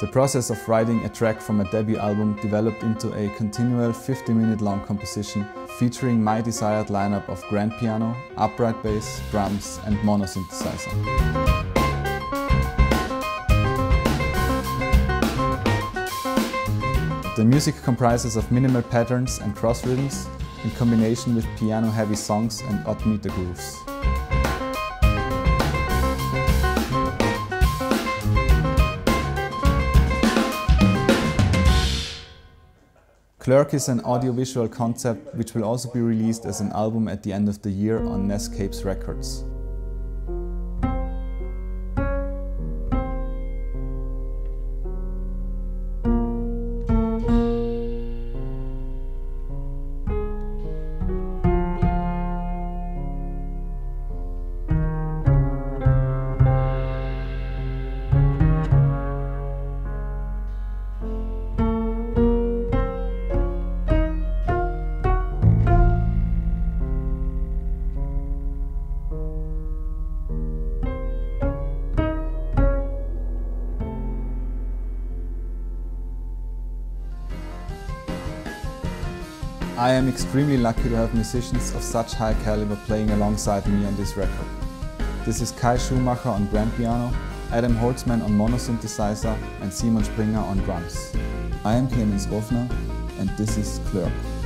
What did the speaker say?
The process of writing a track from a debut album developed into a continual 50-minute long composition featuring my desired lineup of grand piano, upright bass, drums and monosynthesizer. The music comprises of minimal patterns and cross rhythms in combination with piano-heavy songs and odd meter grooves. CLERQ is an audiovisual concept which will also be released as an album at the end of the year on Nescapes Records. I am extremely lucky to have musicians of such high caliber playing alongside me on this record. This is Kai Schumacher on grand piano, Adam Holzman on monosynthesizer and Simon Springer on drums. I am Clemens Rofner and this is CLERQ.